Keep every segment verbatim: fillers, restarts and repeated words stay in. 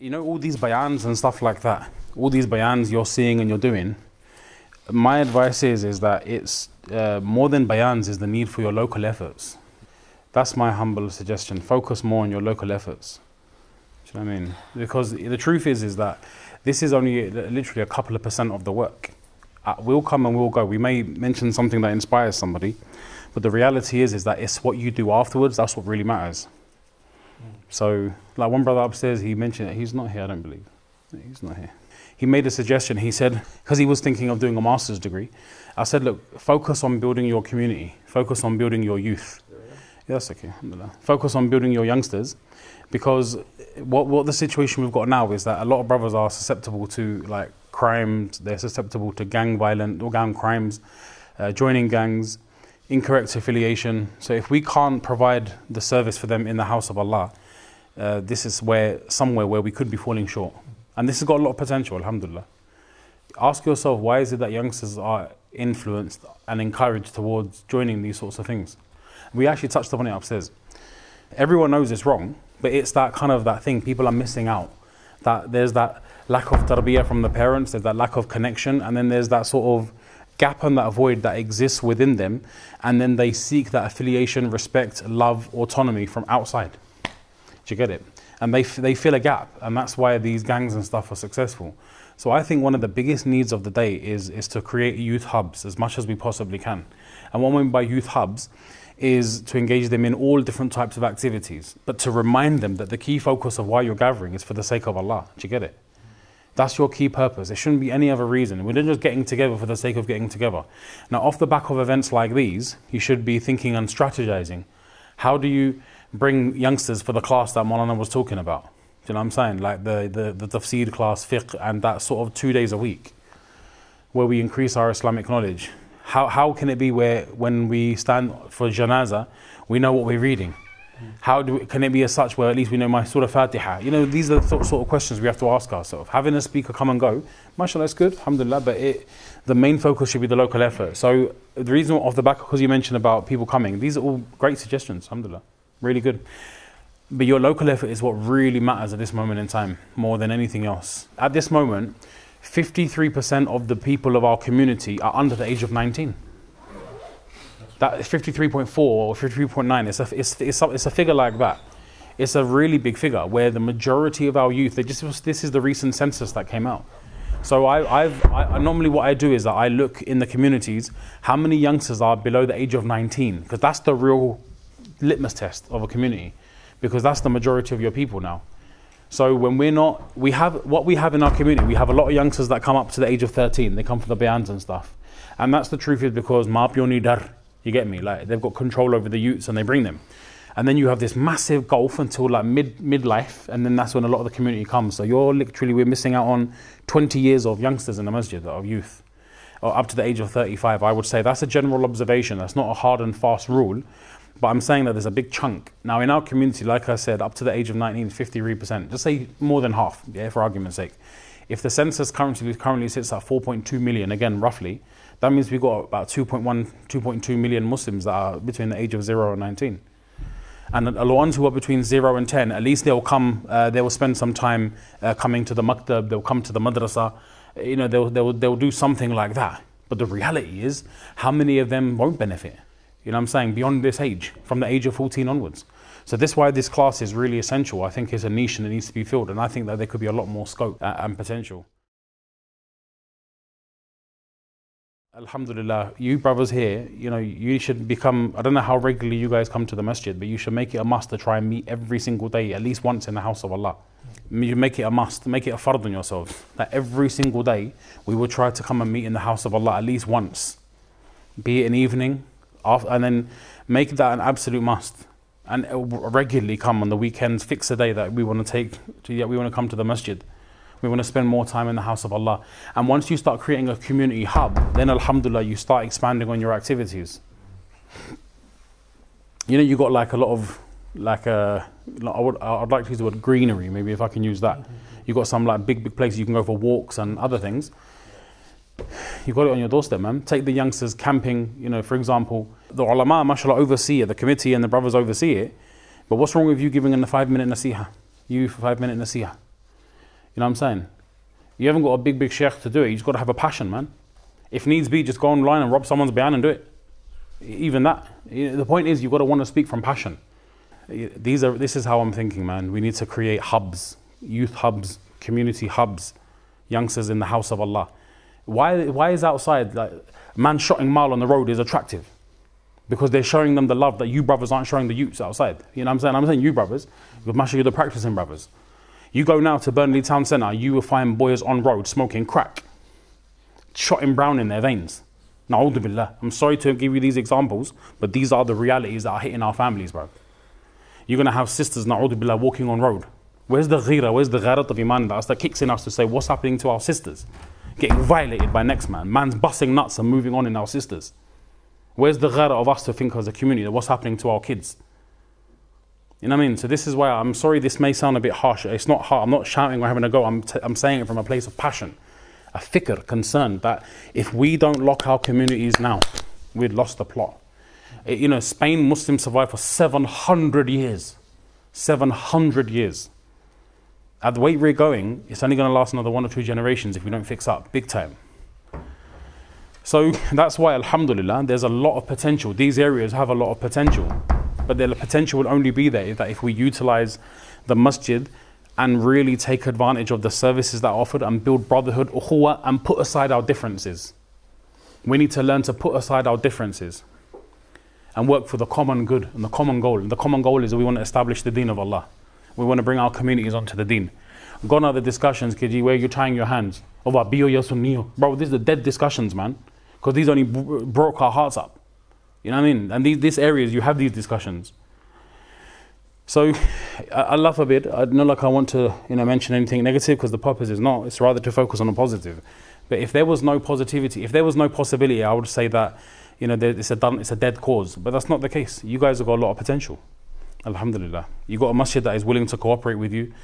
you know, all these bayans and stuff like that, all these bayans you're seeing and you're doing, my advice is is that it's uh, more than bayans is the need for your local efforts. That's my humble suggestion. Focus more on your local efforts. Do you know what I mean? Because the truth is is that this is only literally a couple of percent of the work. Uh, we'll come and we'll go. We may mention something that inspires somebody, but the reality is is that it's what you do afterwards, that's what really matters. Mm. So, like one brother upstairs, he mentioned it. He's not here, I don't believe. He's not here. He made a suggestion. He said, because he was thinking of doing a master's degree, I said, look, focus on building your community. Focus on building your youth. Yeah, that's okay, alhamdulillah. Focus on building your youngsters, because what, what the situation we've got now is that a lot of brothers are susceptible to, like, crimes. They're susceptible to gang violence or gang crimes, uh, joining gangs, incorrect affiliation. So if we can't provide the service for them in the house of Allah, uh, this is where somewhere where we could be falling short. And this has got a lot of potential, alhamdulillah. Ask yourself, why is it that youngsters are influenced and encouraged towards joining these sorts of things? We actually touched upon it upstairs. Everyone knows it's wrong, but it's that kind of that thing, people are missing out. That there's that lack of tarbiyah from the parents, there's that lack of connection, and then there's that sort of gap and that void that exists within them, and then they seek that affiliation, respect, love, autonomy from outside. Do you get it? And they, f they fill a gap, and that's why these gangs and stuff are successful. So I think one of the biggest needs of the day is, is to create youth hubs as much as we possibly can. And what I mean by youth hubs is to engage them in all different types of activities, but to remind them that the key focus of why you're gathering is for the sake of Allah. Do you get it? That's your key purpose. There shouldn't be any other reason. We're not just getting together for the sake of getting together. Now, off the back of events like these, you should be thinking and strategizing. How do you bring youngsters for the class that Maulana was talking about? Do you know what I'm saying? Like the, the, the tafsir class, fiqh, and that sort of two days a week, where we increase our Islamic knowledge. How, how can it be where when we stand for janaza, we know what we're reading? How do we, can it be as such where at least we know my Surah Fatiha? You know, these are the th sort of questions we have to ask ourselves. Having a speaker come and go, mashallah, it's good, alhamdulillah, but it, the main focus should be the local effort. So the reason off the back, because you mentioned about people coming, these are all great suggestions, alhamdulillah, really good. But your local effort is what really matters at this moment in time, more than anything else. At this moment, fifty-three percent of the people of our community are under the age of nineteen. That is fifty-three point four or fifty-three point nine. It's a, it's, it's, a, it's a figure like that. It's a really big figure where the majority of our youth, they just, this is the recent census that came out. So I, I've, I, normally what I do is that I look in the communities, how many youngsters are below the age of nineteen? Because that's the real litmus test of a community, because that's the majority of your people now. So when we're not, we have, what we have in our community, we have a lot of youngsters that come up to the age of thirteen, they come for the bayans and stuff. And that's the truth is because ma'abioni dar, you get me, like they've got control over the youths and they bring them. And then you have this massive gulf until like mid, midlife, and then that's when a lot of the community comes. So you're literally, we're missing out on twenty years of youngsters in the masjid, of youth, or up to the age of thirty-five. I would say that's a general observation, that's not a hard and fast rule. But I'm saying that there's a big chunk. Now, in our community, like I said, up to the age of nineteen, fifty-three percent. Just say more than half, yeah, for argument's sake. If the census currently, currently sits at four point two million, again, roughly, that means we've got about two point one, two point two million Muslims that are between the age of zero and nineteen. And the ones who are between zero and ten, at least they'll come, uh, they will spend some time uh, coming to the maktab, they'll come to the madrasa, you know, they'll, they'll, they'll do something like that. But the reality is, how many of them won't benefit? You know what I'm saying? Beyond this age, from the age of fourteen onwards. So that's why this class is really essential. I think it's a niche and it needs to be filled. And I think that there could be a lot more scope and potential. Alhamdulillah, you brothers here, you know, you should become, I don't know how regularly you guys come to the masjid, but you should make it a must to try and meet every single day, at least once in the house of Allah. You make it a must, make it a fard on yourselves. That every single day, we will try to come and meet in the house of Allah at least once. Be it an evening, and then make that an absolute must, and regularly come on the weekends. Fix a day that we want to take to, yeah, we want to come to the masjid, we want to spend more time in the house of Allah. And once you start creating a community hub, then alhamdulillah you start expanding on your activities. You know, you got like a lot of like a, I would, I'd like to use the word greenery, maybe if I can use that. Mm-hmm. You got some like big big places you can go for walks and other things. You got it on your doorstep, man. Take the youngsters camping, you know, for example. The ulama, mashallah, oversee it. The committee and the brothers oversee it. But what's wrong with you giving them the five-minute nasiha? You five-minute nasiha. You know what I'm saying? You haven't got a big, big sheikh to do it. You just got to have a passion, man. If needs be, just go online and rob someone's behind and do it. Even that. The point is, you've got to want to speak from passion. These are, this is how I'm thinking, man. We need to create hubs, youth hubs, community hubs, youngsters in the house of Allah. Why, why is outside, like, man shotting mile on the road is attractive? Because they're showing them the love that you brothers aren't showing the youths outside. You know what I'm saying? I'm saying you brothers, because mashallah, you're the practicing brothers. You go now to Burnley Town Centre, you will find boys on road smoking crack, shotting brown in their veins. Na'udhu billah. I'm sorry to give you these examples, but these are the realities that are hitting our families, bro. You're going to have sisters, na'udhu billah, walking on road. Where's the ghira, where's the gharat of iman that, that kicks in us to say, what's happening to our sisters? Getting violated by next man. Man's busting nuts and moving on in our sisters. Where's the ghara of us to think as a community, what's happening to our kids? You know what I mean? So this is why, I'm sorry this may sound a bit harsh. It's not hard. I'm not shouting or having a go. I'm, t I'm saying it from a place of passion. A fikr, concern, that if we don't lock our communities now, we've lost the plot. It, you know, Spain, Muslims survived for seven hundred years. seven hundred years. At the rate we're going, it's only going to last another one or two generations if we don't fix up, big time. So that's why, alhamdulillah, there's a lot of potential. These areas have a lot of potential. But the potential will only be there if, that if we utilize the masjid and really take advantage of the services that are offered and build brotherhood, ukhuwa, and put aside our differences. We need to learn to put aside our differences and work for the common good and the common goal. And the common goal is that we want to establish the deen of Allah. We want to bring our communities onto the deen. Gone are the discussions, K G, where you're tying your hands. Bro, these are the dead discussions, man. Because these only b broke our hearts up. You know what I mean? And these, these areas, you have these discussions. So, Allah forbid, I don't like I want to you know, mention anything negative, because the purpose is not, it's rather to focus on the positive. But if there was no positivity, if there was no possibility, I would say that you know, there, it's, a done, it's a dead cause. But that's not the case. You guys have got a lot of potential. Alhamdulillah. You've got a masjid that is willing to cooperate with you.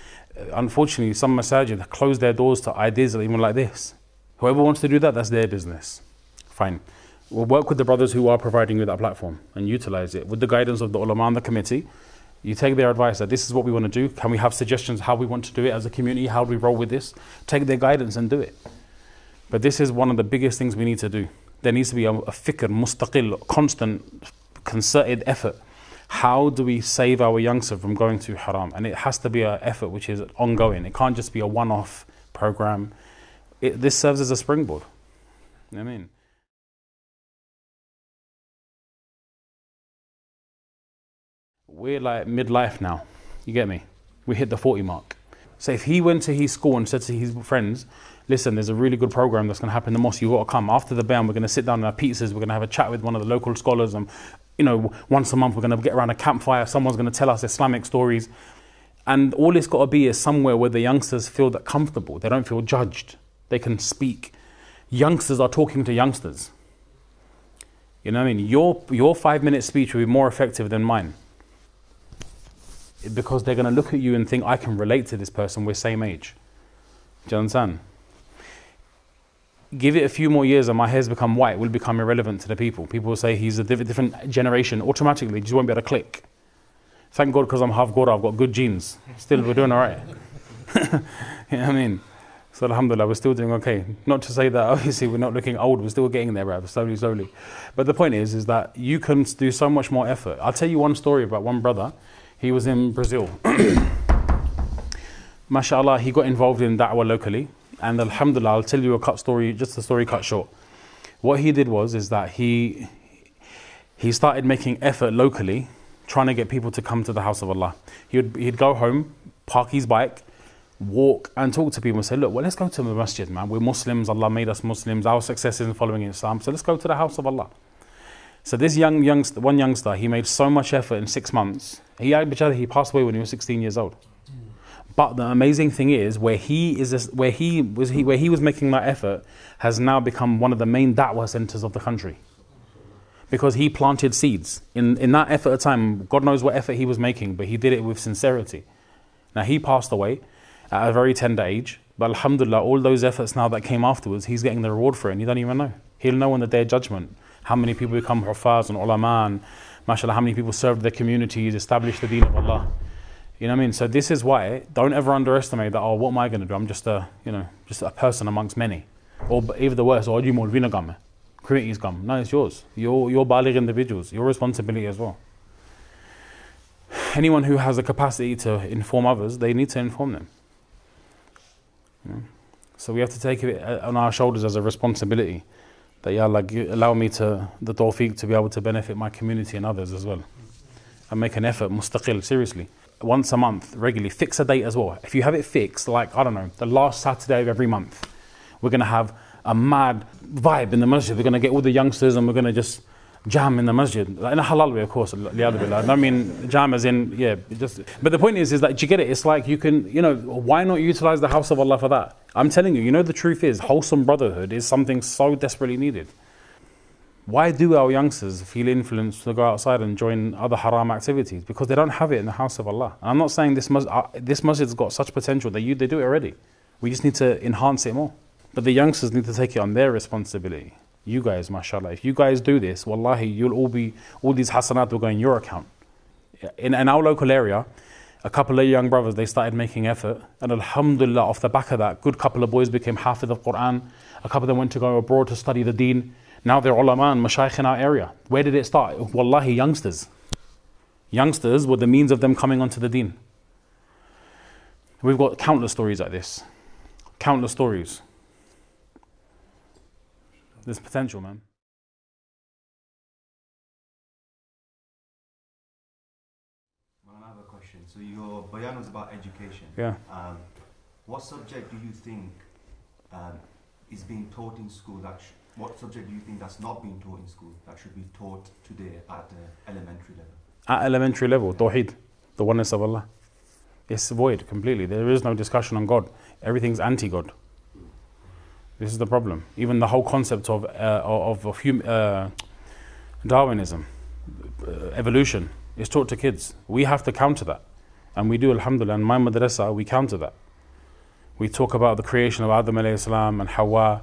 Unfortunately, some masajid close their doors to ideas even like this. Whoever wants to do that, that's their business. Fine. We'll work with the brothers who are providing you that platform and utilize it. With the guidance of the ulama and the committee, you take their advice that this is what we want to do. Can we have suggestions how we want to do it as a community? How do we roll with this? Take their guidance and do it. But this is one of the biggest things we need to do. There needs to be a, a fikr, mustaqil, constant, concerted effort. How do we save our youngster from going to haram? And it has to be an effort which is ongoing. It can't just be a one-off program. It, this serves as a springboard. You know what I mean? We're like midlife now, you get me? We hit the forty mark. So if he went to his school and said to his friends, listen, there's a really good program that's going to happen in the mosque, you've got to come. After the band, we're going to sit down in our pizzas, we're going to have a chat with one of the local scholars, and you know, once a month we're going to get around a campfire, someone's going to tell us Islamic stories. And all it's got to be is somewhere where the youngsters feel that comfortable, they don't feel judged, they can speak. Youngsters are talking to youngsters. You know what I mean? Your, your five-minute speech will be more effective than mine. Because they're going to look at you and think, I can relate to this person, we're same age. Do you understand? Give it a few more years and my hair's become white, it will become irrelevant to the people. People will say he's a different generation, automatically, just won't be able to click. Thank God because I'm half Gora, I've got good genes. Still, we're doing all right. You know what I mean? So alhamdulillah, we're still doing okay. Not to say that obviously we're not looking old, we're still getting there, right? Slowly, slowly. But the point is, is that you can do so much more effort. I'll tell you one story about one brother. He was in Brazil. MashaAllah, he got involved in da'wah locally. And alhamdulillah, I'll tell you a cut story, just a story cut short. What he did was, is that he, he started making effort locally, trying to get people to come to the house of Allah. He would, he'd go home, park his bike, walk and talk to people and say, look, well, let's go to the masjid, man. We're Muslims, Allah made us Muslims. Our success isn't following Islam, so let's go to the house of Allah. So this young, youngster, one youngster, he made so much effort in six months. He, he passed away when he was sixteen years old. But the amazing thing is, where he, is, where he, was, he, where he was making that effort has now become one of the main da'wah centers of the country. Because he planted seeds. In, in that effort of time, God knows what effort he was making, but he did it with sincerity. Now he passed away at a very tender age, but alhamdulillah, all those efforts now that came afterwards, he's getting the reward for it and he don't even know. He'll know on the day of judgment. How many people become hufaz and ulama and mashallah, how many people served their communities, established the deen of Allah. You know what I mean? So this is why, don't ever underestimate that, oh, what am I going to do? I'm just a, you know, just a person amongst many. Or even the worst, or you Maulvina gum, community's gum. No, it's yours. You're, you're baligh individuals. Your responsibility as well. Anyone who has the capacity to inform others, they need to inform them. You know? So we have to take it on our shoulders as a responsibility. That, yeah, like, you allow me to, the tawfiq to be able to benefit my community and others as well. And make an effort, mustaqil, seriously. Once a month, regularly, fix a date as well. If you have it fixed, like, I don't know, the last Saturday of every month, we're going to have a mad vibe in the masjid. We're going to get all the youngsters and we're going to just jam in the masjid. In a halal way, of course. I mean, jam as in, yeah. Just, but the point is, is that you get it. It's like you can, you know, why not utilize the house of Allah for that? I'm telling you, you know, the truth is, wholesome brotherhood is something so desperately needed. Why do our youngsters feel influenced to go outside and join other haram activities? Because they don't have it in the house of Allah. And I'm not saying this, masjid, uh, this masjid's got such potential that you, they do it already. We just need to enhance it more. But the youngsters need to take it on their responsibility. You guys, mashallah, if you guys do this, wallahi, you'll all be, all these hasanat will go in your account. In, in our local area, a couple of young brothers, they started making effort. And alhamdulillah, off the back of that, good couple of boys became hafidh of Quran. A couple of them went to go abroad to study the deen. Now they're ulama and mashaykh in our area. Where did it start? Wallahi, youngsters. Youngsters were the means of them coming onto the deen. We've got countless stories like this. Countless stories. There's potential, man. Well, I have a question. So your bayan was about education. Yeah. Um, what subject do you think um, is being taught in school that should What subject do you think that's not being taught in school that should be taught today at the elementary level? At elementary level, Tawheed, the oneness of Allah. It's void completely. There is no discussion on God. Everything's anti-God. This is the problem. Even the whole concept of, uh, of, of hum uh, Darwinism, uh, evolution, is taught to kids. We have to counter that. And we do, alhamdulillah. In my madrasa, we counter that. We talk about the creation of Adam alayhi salam and Hawa.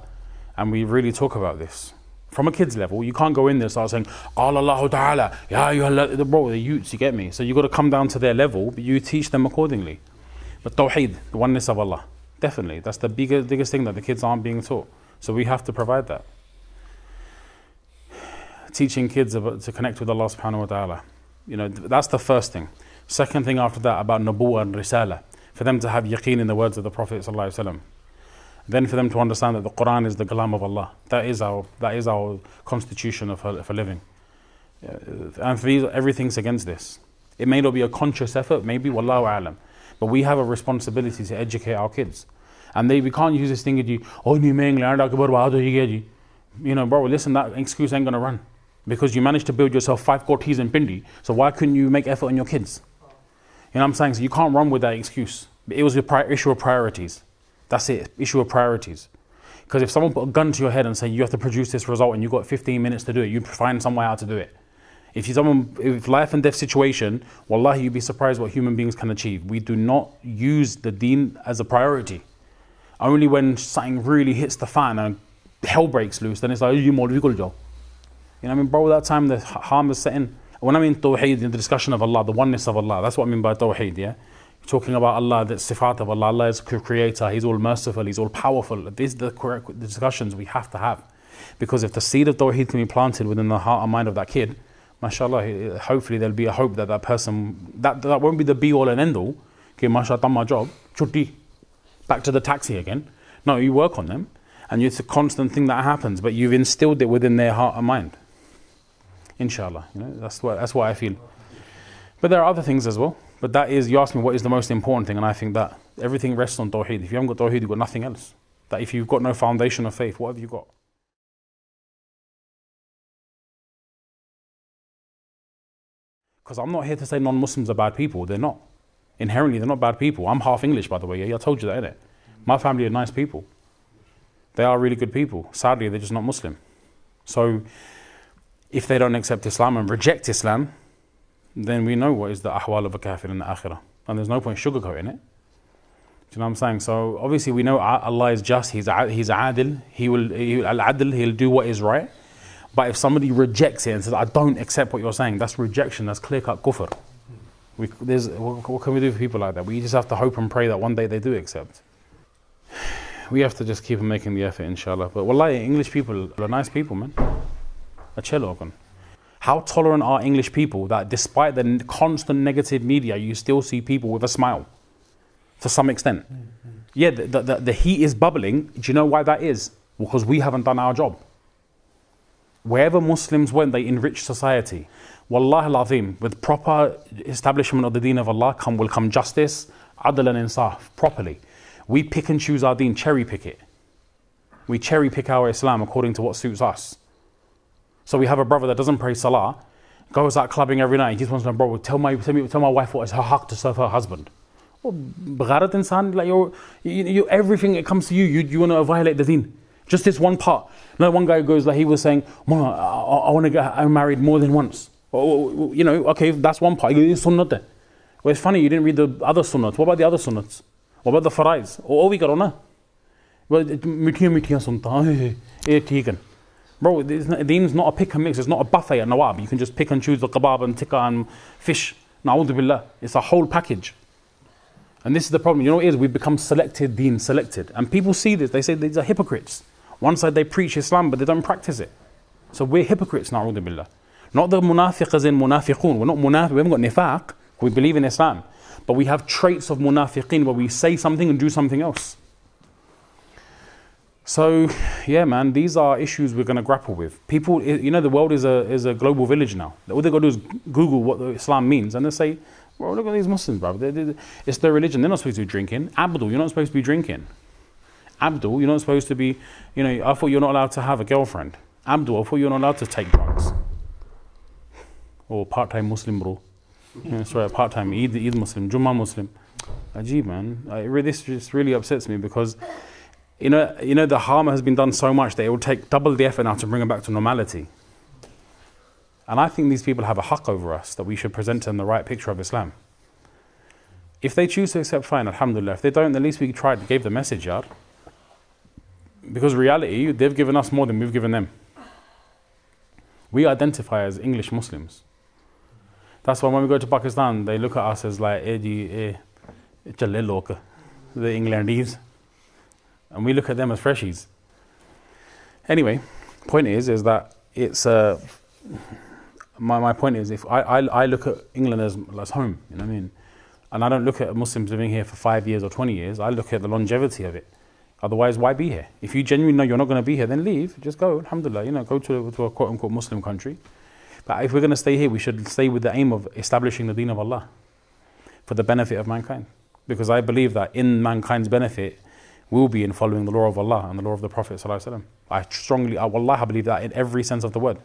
And we really talk about this. From a kid's level, you can't go in there and start saying, "Allah Allahu Ta'ala, ya ayyuhal," bro, the youths, you get me? So you've got to come down to their level, but you teach them accordingly. But Tawheed, the oneness of Allah, definitely. That's the biggest, biggest thing that the kids aren't being taught. So we have to provide that. Teaching kids about, to connect with Allah subhanahu wa ta'ala. You know, that's the first thing. Second thing after that, about Nubuwwah and Risala. For them to have yaqeen in the words of the Prophet sallallahu alaihi wasallam. Then for them to understand that the Quran is the kalam of Allah. That is our, that is our constitution of a, of a living. And for these, everything's against this. It may not be a conscious effort, maybe, wallahu alam. But we have a responsibility to educate our kids. And they, we can't use this thing that you, oh, you know, bro, listen, that excuse ain't going to run. Because you managed to build yourself five Qurtis and Pindi, so why couldn't you make effort on your kids? You know what I'm saying? So you can't run with that excuse. It was an issue of priorities. That's it, issue of priorities. Because if someone put a gun to your head and say you have to produce this result and you've got fifteen minutes to do it, you'd find some way out to do it. If you're someone, if life and death situation, wallahi, you'd be surprised what human beings can achieve. We do not use the deen as a priority. Only when something really hits the fan and hell breaks loose, then it's like, you know what I mean, bro, that time the harm is set in. When I mean Tawheed, in the discussion of Allah, the oneness of Allah, that's what I mean by Tawheed, yeah? Talking about Allah, the sifat of Allah, Allah is creator, He's all merciful, He's all powerful. These are the discussions we have to have. Because if the seed of Tawheed can be planted within the heart and mind of that kid, mashallah, hopefully there'll be a hope that that person, that, that won't be the be all and end all. Okay, mashallah, done my job, chutti, back to the taxi again. No, you work on them, and it's a constant thing that happens, but you've instilled it within their heart and mind. Inshallah, you know, that's what, that's what I feel. But there are other things as well. But that is, you asked me what is the most important thing, and I think that everything rests on Tawheed. If you haven't got Tawheed, you've got nothing else. That if you've got no foundation of faith, what have you got? Because I'm not here to say non-Muslims are bad people. They're not. Inherently, they're not bad people. I'm half English, by the way. Yeah, I told you that, innit? My family are nice people. They are really good people. Sadly, they're just not Muslim. So if they don't accept Islam and reject Islam, then we know what is the ahwal of a kafir in the akhirah. And there's no point sugarcoating it. Do you know what I'm saying? So obviously we know Allah is just, He's, he's adil, He will, al-adil, He'll do what is right. But if somebody rejects it and says, I don't accept what you're saying, that's rejection, that's clear-cut kufr. We, there's, what, what can we do for people like that? We just have to hope and pray that one day they do accept. We have to just keep making the effort, inshallah. But wallahi, English people are nice people, man. How tolerant are English people that despite the constant negative media, you still see people with a smile to some extent? Mm-hmm. Yeah, the, the, the heat is bubbling. Do you know why that is? Because we haven't done our job. Wherever Muslims went, they enriched society. Wallahi al-Azim, with proper establishment of the deen of Allah come, will come justice, adl and insaf, properly. We pick and choose our deen, cherry pick it. We cherry pick our Islam according to what suits us. So we have a brother that doesn't pray salah, goes out clubbing every night, he just wants to know, bro, tell my, tell, me, tell my wife what is her haqq to serve her husband. Well, bgharat insan, like you're, you, you, everything that comes to you, you, you want to violate the deen. Just this one part. No, one guy goes, like he was saying, Mama, I, I want to get I'm married more than once. Oh, you know, okay, that's one part. It's sunnah there. Well, it's funny, you didn't read the other sunnahs. What about the other sunnahs? What about the faraiz? Oh, we got on that. Well, bro, deen's not a pick and mix, it's not a buffet at Nawab. You can just pick and choose the kebab and tikka and fish. Na'udhu billah. It's a whole package. And this is the problem. You know what it is? We've become selected deen, selected. And people see this, they say these are hypocrites. One side they preach Islam, but they don't practice it. So we're hypocrites, na'udhu billah. Not the munafiq as in munafiqun. We're not munafiq, we haven't got nifaq. We believe in Islam. But we have traits of munafiqin where we say something and do something else. So, yeah, man, these are issues we're going to grapple with. People, you know, the world is a, is a global village now. All they've got to do is Google what Islam means, and they say, well, look at these Muslims, bro. They, they, it's their religion. They're not supposed to be drinking. Abdul, you're not supposed to be drinking. Abdul, you're not supposed to be, you know, I thought you're not allowed to have a girlfriend. Abdul, I thought you're not allowed to take drugs. Or part-time Muslim, bro. Yeah, sorry, part-time, Eid, Eid Muslim, Jummah Muslim. Ajib, man. I, this just really upsets me because... You know, you know, the harm has been done so much that it will take double the effort now to bring it back to normality. And I think these people have a haqq over us, that we should present them the right picture of Islam. If they choose to accept, fine, alhamdulillah. If they don't, at least we tried and gave the message, yar. Because reality, they've given us more than we've given them. We identify as English Muslims. That's why when we go to Pakistan, they look at us as like, eh, eh, the Englandese. And we look at them as freshies. Anyway, point is, is that it's, uh, my, my point is, if I, I, I look at England as, as home, you know what I mean? And I don't look at Muslims living here for five years or twenty years, I look at the longevity of it. Otherwise, why be here? If you genuinely know you're not going to be here, then leave, just go, alhamdulillah, you know, go to, to a quote-unquote Muslim country. But if we're going to stay here, we should stay with the aim of establishing the deen of Allah for the benefit of mankind. Because I believe that in mankind's benefit, will be in following the law of Allah and the law of the Prophet ﷺ. I strongly, I wallahi believe that in every sense of the word.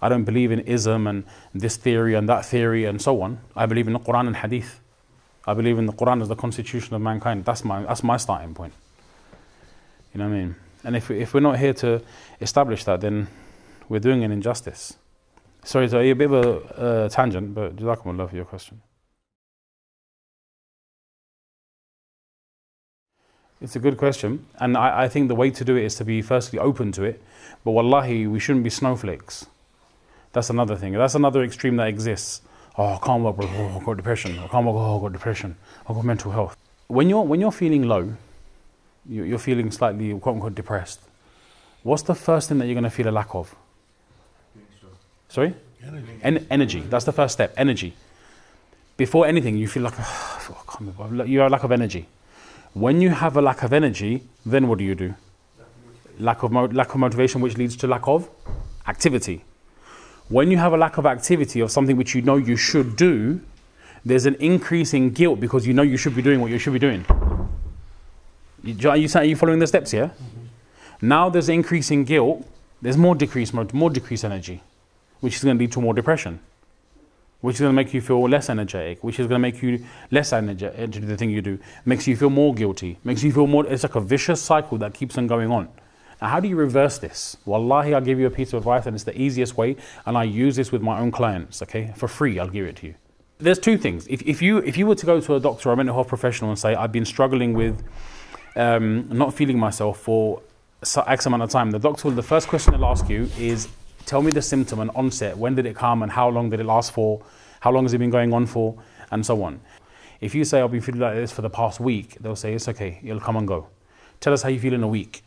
I don't believe in ism and this theory and that theory and so on. I believe in the Quran and Hadith. I believe in the Quran as the constitution of mankind. That's my, that's my starting point. You know what I mean? And if, if we're not here to establish that, then we're doing an injustice. Sorry, so a bit of a uh, tangent, but Jazakumullah for your question. It's a good question, and I, I think the way to do it is to be firstly open to it, but wallahi, we shouldn't be snowflakes. That's another thing, that's another extreme that exists. Oh, I can't work, bro. Oh, I've got depression. I can't work, oh, I've got depression. I've got mental health. When you're, when you're feeling low, you, you're feeling slightly, quote unquote, depressed, what's the first thing that you're going to feel a lack of? Sorry? Energy. En energy, that's the first step, energy. Before anything, you feel like, oh, I can't remember. You have a lack of energy. When you have a lack of energy, then what do you do? Lack of, lack of, lack of motivation, which leads to lack of activity. When you have a lack of activity of something which you know you should do, there's an increase in guilt because you know you should be doing what you should be doing. You, are, you, are you following the steps here? Mm-hmm. Now there's an increase in guilt, there's more decreased, more decreased energy, which is going to lead to more depression, which is going to make you feel less energetic, which is going to make you less energetic to the thing you do, makes you feel more guilty, makes you feel more, it's like a vicious cycle that keeps on going on. Now, how do you reverse this? Wallahi, I'll give you a piece of advice, and it's the easiest way, and I use this with my own clients, okay? For free, I'll give it to you. There's two things. If, if, you, if you were to go to a doctor or a mental health professional and say, I've been struggling with um, not feeling myself for X amount of time, the doctor, the first question they'll ask you is, tell me the symptom and onset, when did it come and how long did it last for How long has it been going on for? And so on. If you say, I've been feeling like this for the past week, they'll say, it's okay, it'll come and go. Tell us how you feel in a week.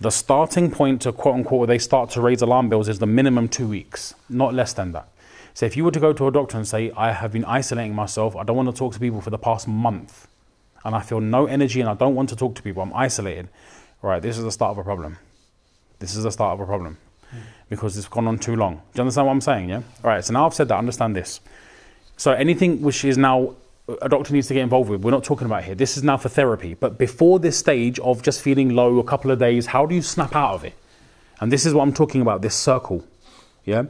The starting point to quote unquote, where they start to raise alarm bells is the minimum two weeks, not less than that. So if you were to go to a doctor and say, I have been isolating myself, I don't want to talk to people for the past month, and I feel no energy and I don't want to talk to people, I'm isolated. Right, this is the start of a problem. This is the start of a problem mm. because it's gone on too long. Do you understand what I'm saying, yeah? All right, so now I've said that, understand this. So anything which is now a doctor needs to get involved with, we're not talking about here. This is now for therapy. But before this stage of just feeling low a couple of days, how do you snap out of it? And this is what I'm talking about, this circle, yeah?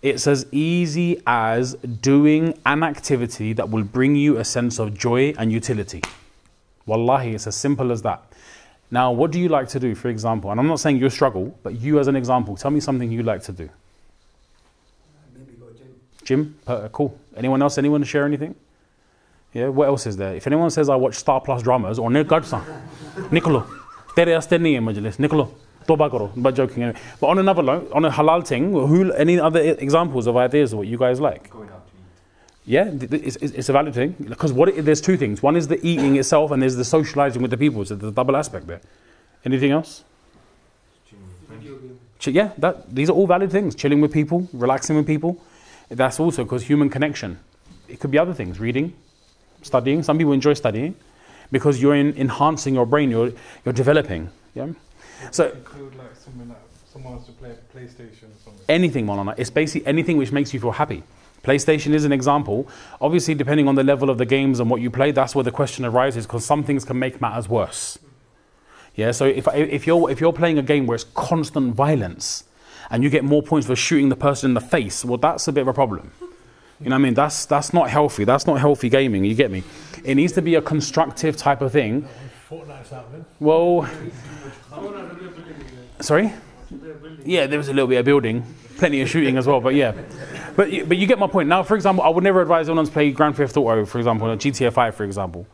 It's as easy as doing an activity that will bring you a sense of joy and utility. Wallahi, it's as simple as that. Now, what do you like to do, for example? And I'm not saying you struggle, but you as an example, tell me something you like to do. Maybe go to gym. Gym? Uh, cool. Anyone else? Anyone share anything? Yeah, what else is there? If anyone says I watch Star Plus dramas or Nirgadsan, Nicolo, Tere Asteni Majlis, Nicolo, Tobagoro, but joking anyway. But on another note, on a halal thing, who, any other examples of ideas of what you guys like? Going out to eat. Yeah, it's, it's a valid thing. Because what it, there's two things. One is the eating itself and there's the socializing with the people. So there's a double aspect there. Anything else? Yeah, that, these are all valid things. Chilling with people, relaxing with people. That's also because human connection. It could be other things. Reading, studying. Some people enjoy studying because you're in, enhancing your brain. You're, you're developing. Yeah. So include like someone, someone wants to play PlayStation or something. Anything, Maulana. It's basically anything which makes you feel happy. PlayStation is an example. Obviously, depending on the level of the games and what you play, that's where the question arises, because some things can make matters worse. Yeah. So if if you're if you're playing a game where it's constant violence, and you get more points for shooting the person in the face, well, that's a bit of a problem. You know what I mean? That's that's not healthy. That's not healthy gaming. You get me? It needs to be a constructive type of thing. Fortnite's happening. Well. Sorry? Yeah, there was a little bit of building, plenty of shooting as well, but yeah. But you, but you get my point. Now, for example, I would never advise anyone to play Grand Theft Auto, for example, or G T A five, for example.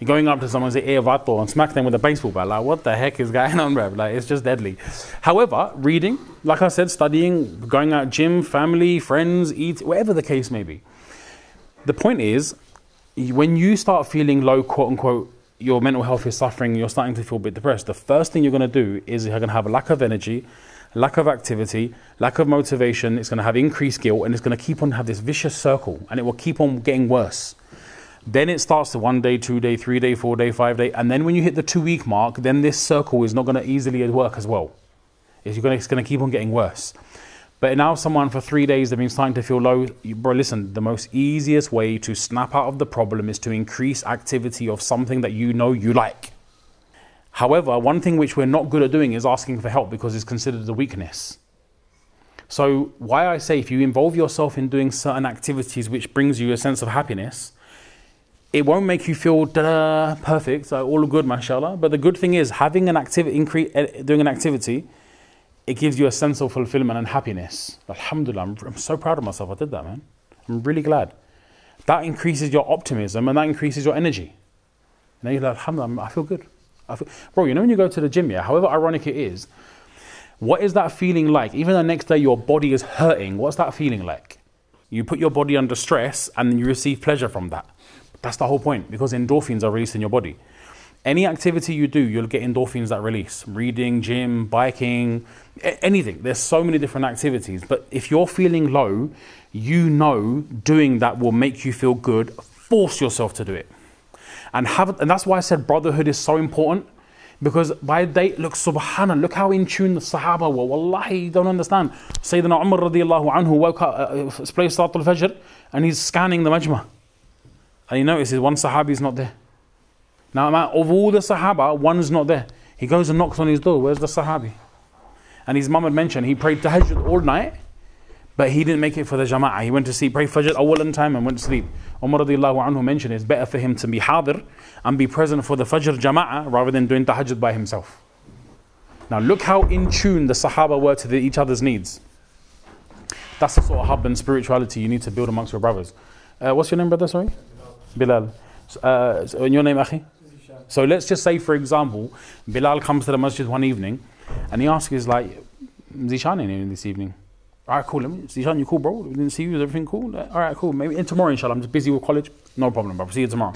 You're going up to someone and say, "Eh, vato," and smack them with a baseball bat. Like, what the heck is going on, bruv? Like, it's just deadly. However, reading, like I said, studying, going out gym, family, friends, eat, whatever the case may be. The point is, when you start feeling low, quote unquote, your mental health is suffering, you're starting to feel a bit depressed, the first thing you're going to do is you're going to have a lack of energy, lack of activity, lack of motivation. It's going to have increased guilt, and it's going to keep on have this vicious circle, and it will keep on getting worse. Then it starts to one day, two day, three day, four day, five day. And then when you hit the two week mark, then this circle is not going to easily work as well. It's going to, it's going to keep on getting worse. But now someone for three days, they've been starting to feel low. You, bro, listen, the most easiest way to snap out of the problem is to increase activity of something that you know you like. However, one thing which we're not good at doing is asking for help, because it's considered a weakness. So why I say if you involve yourself in doing certain activities which brings you a sense of happiness, it won't make you feel da-da, perfect, like, all good, mashallah. But the good thing is having an activity, incre doing an activity, it gives you a sense of fulfillment and happiness. Alhamdulillah, I'm, I'm so proud of myself I did that, man. I'm really glad. That increases your optimism and that increases your energy. And then you're like, alhamdulillah, I feel good. I feel... Bro, you know when you go to the gym, yeah, however ironic it is, what is that feeling like? Even the next day your body is hurting, what's that feeling like? You put your body under stress and you receive pleasure from that. That's the whole point, because endorphins are released in your body. Any activity you do, you'll get endorphins that release. Reading, gym, biking, anything. There's so many different activities. But if you're feeling low, you know doing that will make you feel good. Force yourself to do it. And, have, and that's why I said brotherhood is so important. Because by day, look, subhanAllah, look how in tune the Sahaba were. Wallahi, you don't understand. Sayyidina Umar radiallahu anhu woke up, uh, played Salatul Fajr, and he's scanning the majma. And he notices one Sahabi's not there. Now, of all the Sahaba, one's not there. He goes and knocks on his door. Where's the Sahabi? And his mum had mentioned he prayed tahajjud all night, but he didn't make it for the jama'ah. He went to sleep, prayed fajr awalan time and went to sleep. Umar radiallahu anhu mentioned it's better for him to be hadir and be present for the fajr jama'ah rather than doing tahajjud by himself. Now look how in tune the Sahaba were to the, each other's needs. That's the sort of hub and spirituality you need to build amongst your brothers. Uh, what's your name, brother? Sorry? Bilal. Uh, so in your name, Akhi? So let's just say, for example, Bilal comes to the masjid one evening and he asks, like, Zishani this evening? All right, cool. Zishan, you cool, bro? We didn't see you. Is everything cool? All right, cool. Maybe in tomorrow, inshallah. I'm just busy with college. No problem, bro. See you tomorrow.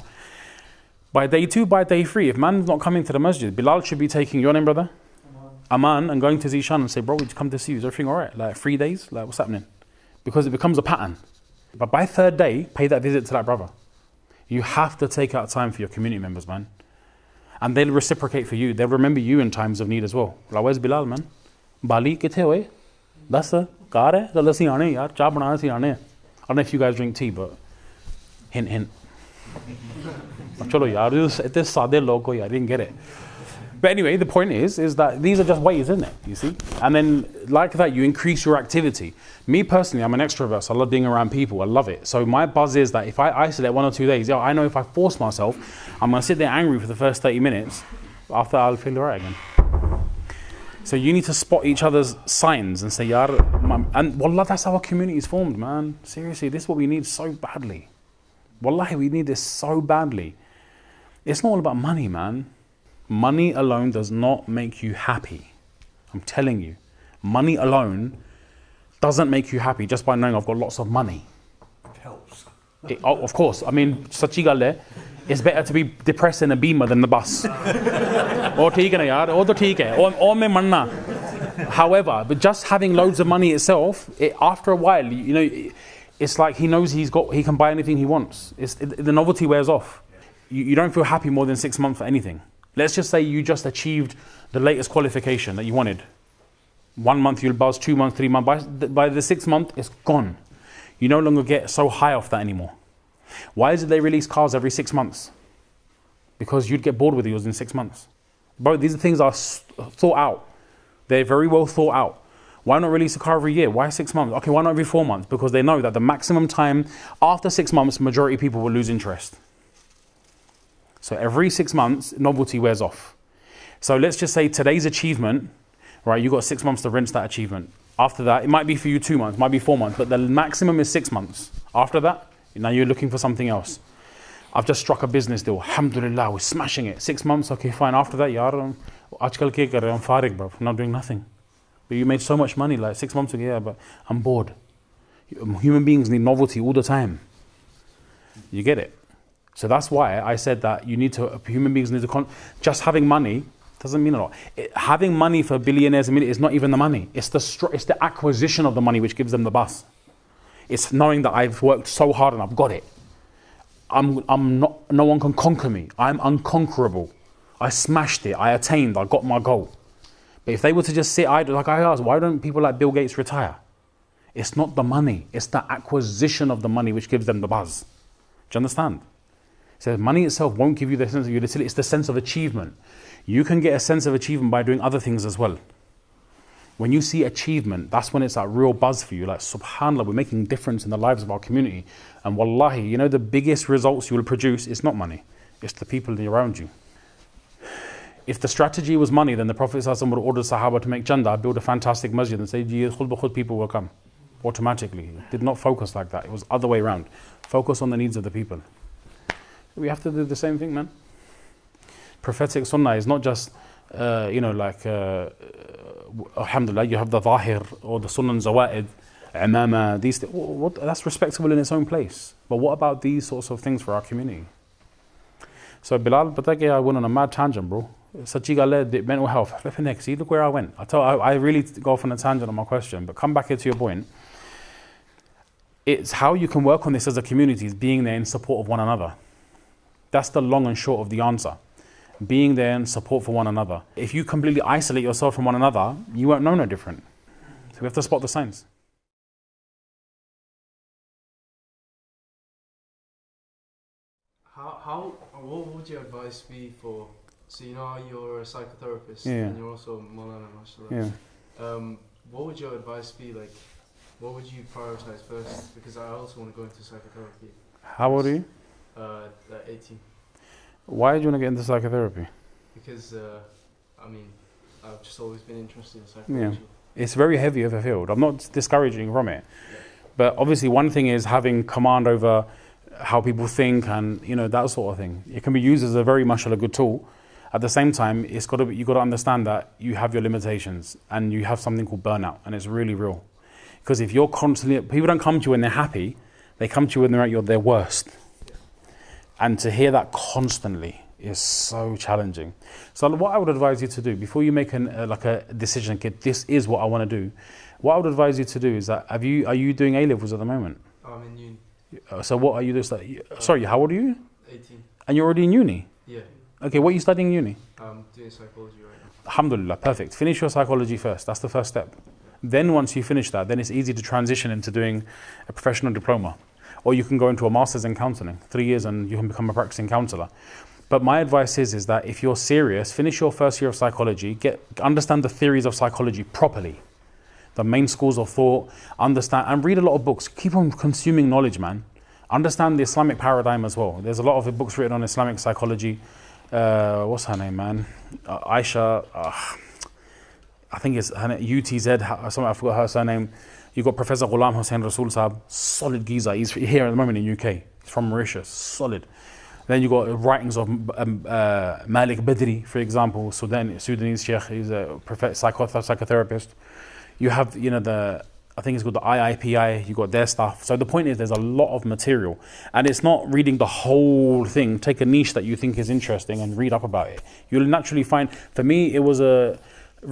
By day two, by day three, if man's not coming to the masjid, Bilal should be taking your name, brother? Aman. Aman, and going to Zishan and say, bro, we just come to see you. Is everything all right? Like three days? Like what's happening? Because it becomes a pattern. But by third day, pay that visit to that brother. You have to take out time for your community members, man. And they'll reciprocate for you. They'll remember you in times of need as well. Like, where's Bilal, man? Bali, kithe hoye? That's a car, eh? I don't know if you guys drink tea, but hint, hint. Chalo yaar, itne saade log ko yaar, you didn't get it. But anyway, the point is, is that these are just ways, isn't it? You see? And then, like that, you increase your activity. Me personally, I'm an extrovert, so I love being around people. I love it. So my buzz is that if I isolate one or two days, yo, I know if I force myself, I'm going to sit there angry for the first thirty minutes. After, I'll feel all right again. So you need to spot each other's signs and say, yaar, and wallah, that's how our community is formed, man. Seriously, this is what we need so badly. Wallahi, we need this so badly. It's not all about money, man. Money alone does not make you happy. I'm telling you. Money alone doesn't make you happy just by knowing I've got lots of money. It helps. It, oh, of course. I mean, sachi gal hai. It's better to be depressed in a beamer than the bus. However, but just having loads of money itself, it, after a while, you know, it, it's like he knows he's got, he can buy anything he wants. It's, it, the novelty wears off. You, you don't feel happy more than six months for anything. Let's just say you just achieved the latest qualification that you wanted. One month you'll buzz, two months, three months. By, by the sixth month, it's gone. You no longer get so high off that anymore. Why is it they release cars every six months? Because you'd get bored with yours in six months. Bro, these things are thought out. They're very well thought out. Why not release a car every year? Why six months? Okay, why not every four months? Because they know that the maximum time after six months, majority of people will lose interest. So every six months, novelty wears off. So let's just say today's achievement, right? You've got six months to rinse that achievement. After that, it might be for you two months, might be four months, but the maximum is six months. After that, now you're looking for something else. I've just struck a business deal. Alhamdulillah, we're smashing it. Six months, okay, fine. After that, yaar, I'm farig, bro. I'm not doing nothing. But you made so much money, like six months ago, yeah, but I'm bored. Human beings need novelty all the time. You get it? So that's why I said that you need to, human beings need to, con just having money doesn't mean a lot. It, having money for billionaires is not even the money. It's the, it's the acquisition of the money which gives them the buzz. It's knowing that I've worked so hard and I've got it. I'm, I'm not, no one can conquer me. I'm unconquerable. I smashed it. I attained. I got my goal. But if they were to just sit idle, like I asked, why don't people like Bill Gates retire? It's not the money. It's the acquisition of the money which gives them the buzz. Do you understand? So money itself won't give you the sense of utility. It's the sense of achievement. You can get a sense of achievement by doing other things as well. When you see achievement, that's when it's that real buzz for you. Like, subhanAllah, we're making a difference in the lives of our community. And wallahi, you know, the biggest results you will produce, it's not money. It's the people around you. If the strategy was money, then the Prophet ﷺ would order Sahaba to make Jannah, build a fantastic masjid and say, khud b'khud, people will come. Automatically. It did not focus like that. It was the other way around. Focus on the needs of the people. We have to do the same thing, man. Prophetic sunnah is not just, uh, you know, like... Uh, alhamdulillah, you have the Zahir or the Sunan Zawa'id, Imama, these things. That's respectable in its own place. But what about these sorts of things for our community? So, Bilal, but that guy, I went on a mad tangent, bro. Sachigaled, mental health. See, look where I went. I, tell, I, I really go off on a tangent on my question, but come back here to your point. It's how you can work on this as a community is being there in support of one another. That's the long and short of the answer. Being there and support for one another. If you completely isolate yourself from one another, you won't know no different. So we have to spot the signs. How, how, what would your advice be for, so you know you're a psychotherapist, yeah, and you're also Maulana, mashallah. Yeah. Um, what would your advice be, like, what would you prioritize first? Because I also want to go into psychotherapy. How old are you? Uh, eighteen. Why do you want to get into psychotherapy? Because, uh, I mean, I've just always been interested in psychology. Yeah. It's very heavy of a field. I'm not discouraging from it. Yeah. But obviously one thing is having command over how people think and, you know, that sort of thing. It can be used as a very much a good tool. At the same time, it's got to be, you've got to understand that you have your limitations and you have something called burnout, and it's really real. Because if you're constantly, people don't come to you when they're happy, they come to you when they're at your, their worst. And to hear that constantly is so challenging. So what I would advise you to do, before you make an, uh, like a decision, okay, this is what I want to do, what I would advise you to do is that, have you, are you doing A-levels at the moment? I'm in uni. Uh, so what are you, just like, uh, sorry, how old are you? eighteen. And you're already in uni? Yeah. Okay, what are you studying in uni? I'm doing psychology right now. Alhamdulillah, perfect. Finish your psychology first, that's the first step. Then once you finish that, then it's easy to transition into doing a professional diploma. Or you can go into a master's in counselling, three years and you can become a practicing counsellor. But my advice is, is that if you're serious, finish your first year of psychology, get, understand the theories of psychology properly, the main schools of thought, understand, and read a lot of books. Keep on consuming knowledge, man. Understand the Islamic paradigm as well. There's a lot of books written on Islamic psychology. Uh, what's her name, man? Uh, Aisha, uh, I think it's her name, U T Z, I forgot her surname. You've got Professor Ghulam Hossain Rasool Sahab, solid geezer. He's here at the moment in the U K. He's from Mauritius, solid. Then you've got writings of um, uh, Malik Bedri, for example, Sudan, Sudanese sheikh, he's a psychotherapist. You have, you know, the, I think it's called the I I P I, you've got their stuff. So the point is there's a lot of material. And it's not reading the whole thing. Take a niche that you think is interesting and read up about it. You'll naturally find, for me, it was a...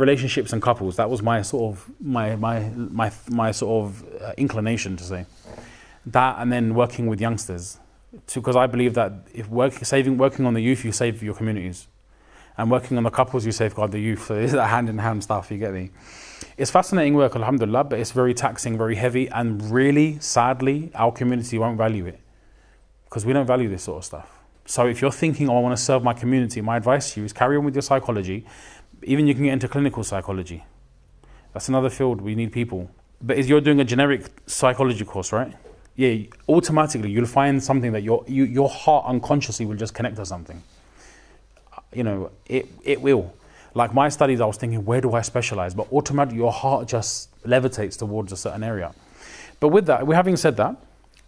relationships and couples, that was my sort of my my my my sort of uh, inclination to say that, and then working with youngsters too, because I believe that if work, saving working on the youth, you save your communities, and working on the couples, you safeguard the youth. So it's that hand in hand stuff, you get me? It's fascinating work, alhamdulillah, but it's very taxing, very heavy, and really sadly our community won't value it, because we don't value this sort of stuff. So if you're thinking, oh, I want to serve my community, my advice to you is carry on with your psychology. Even you can get into clinical psychology. That's another field, we need people. But if you're doing a generic psychology course, right? Yeah, automatically you'll find something that your, you, your heart unconsciously will just connect to something. You know, it, it will. Like my studies, I was thinking, where do I specialize? But automatically your heart just levitates towards a certain area. But with that, having said that,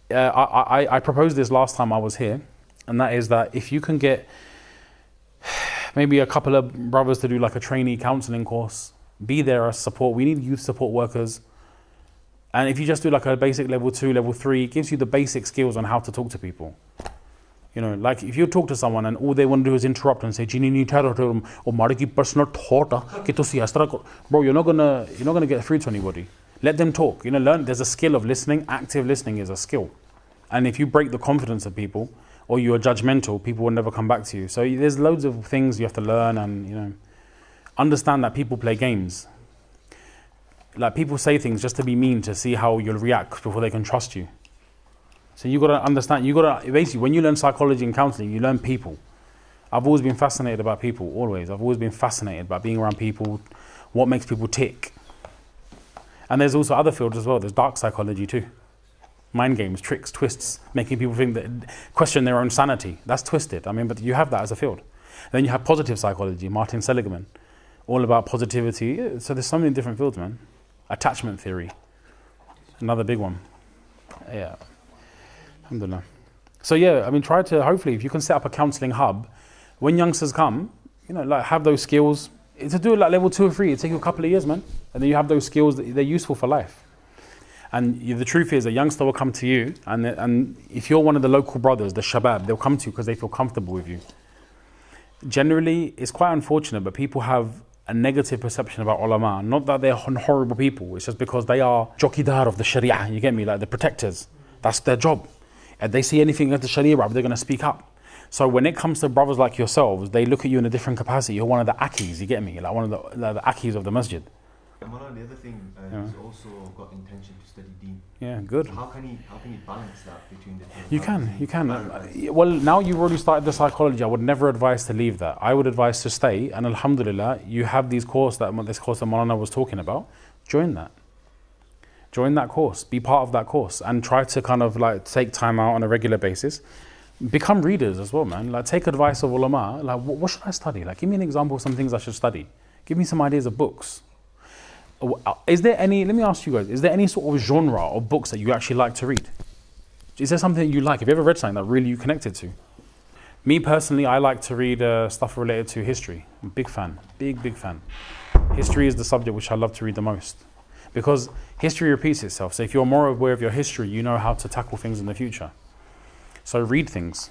uh, I, I, I proposed this last time I was here, and that is that if you can get, maybe a couple of brothers to do like a trainee counselling course. Be there as support. We need youth support workers. And if you just do like a basic level two, level three, it gives you the basic skills on how to talk to people. You know, like if you talk to someone and all they want to do is interrupt and say, bro, you're not gonna you're not gonna get through to anybody. Let them talk. You know, learn. There's a skill of listening. Active listening is a skill. And if you break the confidence of people, or you are judgmental, people will never come back to you. So there's loads of things you have to learn, and you know, understand that people play games. Like people say things just to be mean, to see how you'll react before they can trust you. So you got to understand, you got to, basically when you learn psychology and counseling, you learn people. I've always been fascinated about people, always. I've always been fascinated by being around people, what makes people tick. And there's also other fields as well, there's dark psychology too. Mind games, tricks, twists, making people think that, question their own sanity. That's twisted. I mean, but you have that as a field. And then you have positive psychology, Martin Seligman, all about positivity. Yeah, so there's so many different fields, man. Attachment theory, another big one. Yeah, alhamdulillah. So yeah, I mean, try to, hopefully, if you can set up a counselling hub, when youngsters come, you know, like have those skills. To do like level two or three, it takes you a couple of years, man. And then you have those skills that they're useful for life. And the truth is, a youngster will come to you, and, and if you're one of the local brothers, the shabab, they'll come to you because they feel comfortable with you. Generally, it's quite unfortunate, but people have a negative perception about ulama. Not that they're horrible people, it's just because they are chokidar of the sharia, you get me, like the protectors. That's their job. If they see anything against the sharia, they're going to speak up. So when it comes to brothers like yourselves, they look at you in a different capacity. You're one of the akis, you get me, like one of the, like the akis of the masjid. Maulana, the other thing, uh, yeah. He's also got intention to study deen. Yeah, good. So how can he, how can he balance that between the two? You can, you can. Uh, well, now you've already started the psychology, I would never advise to leave that. I would advise to stay, and alhamdulillah, you have these course that, this course that Maulana was talking about. Join that. Join that course, be part of that course, and try to kind of like take time out on a regular basis. Become readers as well, man. Like take advice of ulama, like what, what should I study? Like give me an example of some things I should study. Give me some ideas of books. Is there any, let me ask you guys, is there any sort of genre or books that you actually like to read? Is there something that you like? Have you ever read something that really you connected to? Me personally, I like to read uh, stuff related to history. I'm a big fan, big, big fan. History is the subject which I love to read the most. because history repeats itself. So if you're more aware of your history, you know how to tackle things in the future. So read things,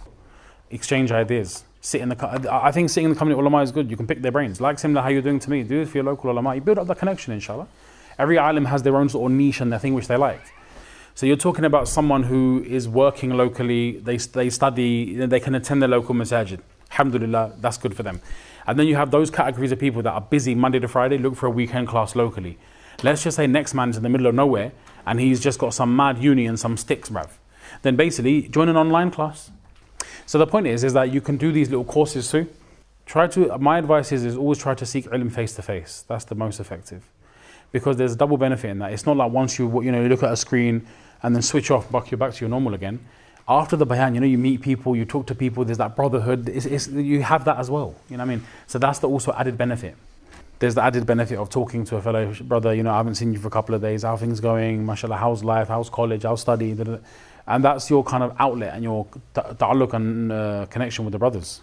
exchange ideas, sit in the, I think sitting in the company of ulama is good. You can pick their brains. Like similar how you're doing to me, do it for your local ulama. You build up that connection, inshallah. Every alim has their own sort of niche and their thing which they like. So you're talking about someone who is working locally, they, they study, they can attend their local masajid. Alhamdulillah, that's good for them. And then you have those categories of people that are busy Monday to Friday, look for a weekend class locally. Let's just say next man's in the middle of nowhere and he's just got some mad uni and some sticks, bruv. Then basically join an online class. So the point is, is that you can do these little courses too. Try to, my advice is, is always try to seek ilm face to face. That's the most effective. Because there's a double benefit in that. It's not like once you, you know, you look at a screen and then switch off, back you're back to your normal again. After the bayan, you know, you meet people, you talk to people, there's that brotherhood, it's, it's, you have that as well, you know what I mean? So that's the also added benefit. There's the added benefit of talking to a fellow brother, you know, I haven't seen you for a couple of days, how things going, mashallah, how's life, how's college, how's study, da, da, da. And that's your kind of outlet and your ta'alluq and uh, connection with the brothers.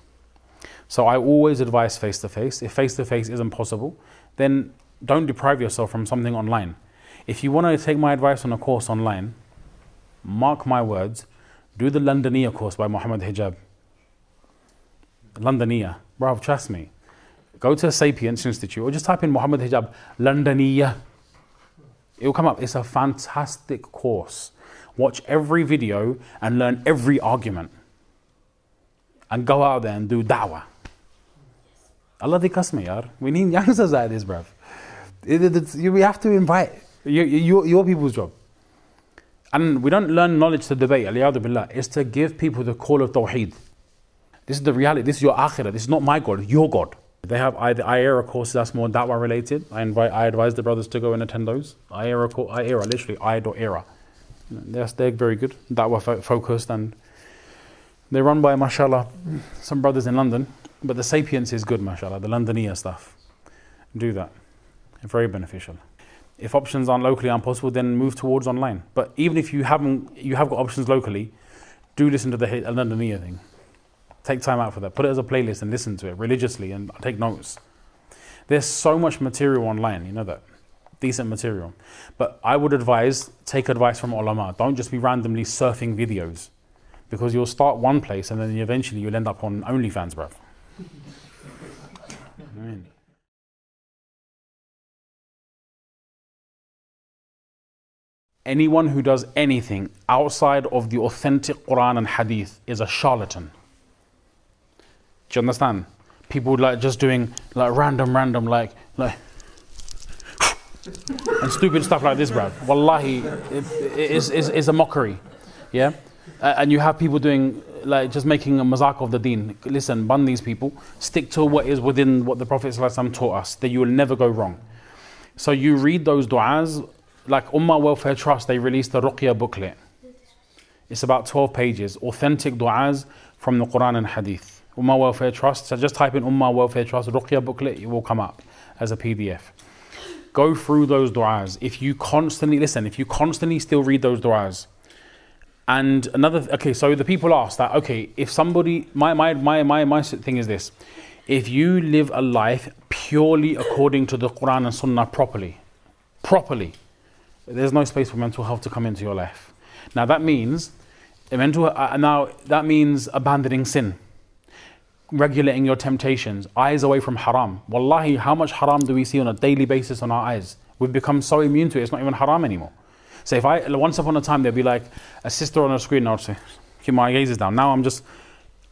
So I always advise face-to-face. If face-to-face isn't possible, then don't deprive yourself from something online. If you want to take my advice on a course online, mark my words, do the Londonia course by Muhammad Hijab. Londonia. Bruv, trust me. Go to Sapiens Institute or just type in Muhammad Hijab, Londonia. It will come up. It's a fantastic course. Watch every video and learn every argument. And go out there and do da'wah. Allah di kasmi, yaar. We need youngsters like this, bruv. It, it, it, you, we have to invite your, your, your people's job. And we don't learn knowledge to debate, aliyadu billah. It's to give people the call of tawheed. This is the reality, this is your akhirah, this is not my God, your God. They have the I E R A courses, that's more da'wah related. I invite, I advise the brothers to go and attend those. I E R A, I E R A literally, I E R A. They're, they're very good, da'wah focused, and they're run by, mashallah, some brothers in London. But the Sapiens is good, mashallah, the Londonia stuff. Do that, very beneficial. If options aren't locally impossible, then move towards online. But even if you haven't, you have got options locally, do listen to the Londonia thing. Take time out for that. Put it as a playlist and listen to it religiously and take notes. There's so much material online, you know that. Decent material. But I would advise, take advice from ulama. Don't just be randomly surfing videos. Because you'll start one place and then eventually you'll end up on OnlyFans, bruv. I mean, anyone who does anything outside of the authentic Quran and Hadith is a charlatan. Do you understand? People like just doing like random, random, like, like and stupid stuff like this, bruv. Wallahi, it, it is, is, is a mockery. Yeah? Uh, and you have people doing, like, just making a mazak of the deen. Listen, ban these people. Stick to what is within what the Prophet ﷺ taught us, that you will never go wrong. So you read those du'as. Like Ummah Welfare Trust, they released the Ruqya booklet. It's about twelve pages, authentic du'as from the Quran and Hadith. Ummah Welfare Trust, so just type in Ummah Welfare Trust, Ruqya booklet, it will come up as a P D F. Go through those du'as. If you constantly, listen, if you constantly still read those du'as. And another, okay, so the people ask that, okay, if somebody, my, my, my, my, my thing is this. If you live a life purely according to the Quran and Sunnah properly, properly, there's no space for mental health to come into your life. Now that means, mental, uh, now that means abandoning sin, regulating your temptations, eyes away from haram. Wallahi, how much haram do we see on a daily basis on our eyes? We've become so immune to it, it's not even haram anymore. So if I, once upon a time, there'd be like a sister on a screen, and I'd say, keep my gaze down. Now I'm just,